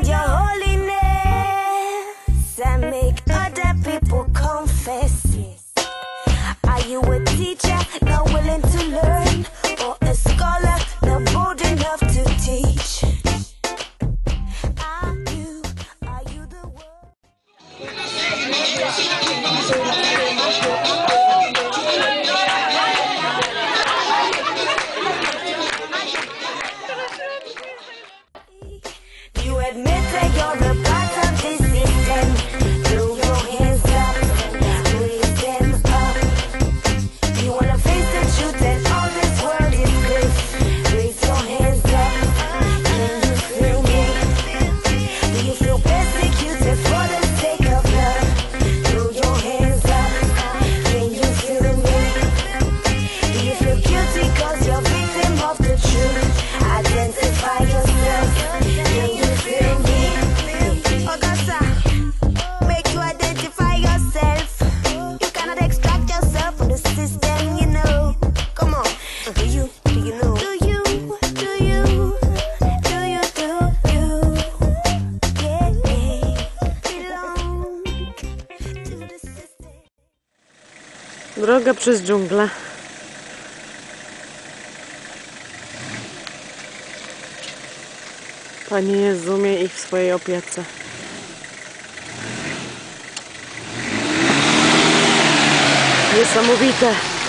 and your holiness and make other people confess. Are you a teacher not willing to learn, or a scholar not bold enough to teach? Are you the one? Droga przez dżunglę. Panie Jezu, miej ich w swojej opiece. Niesamowite.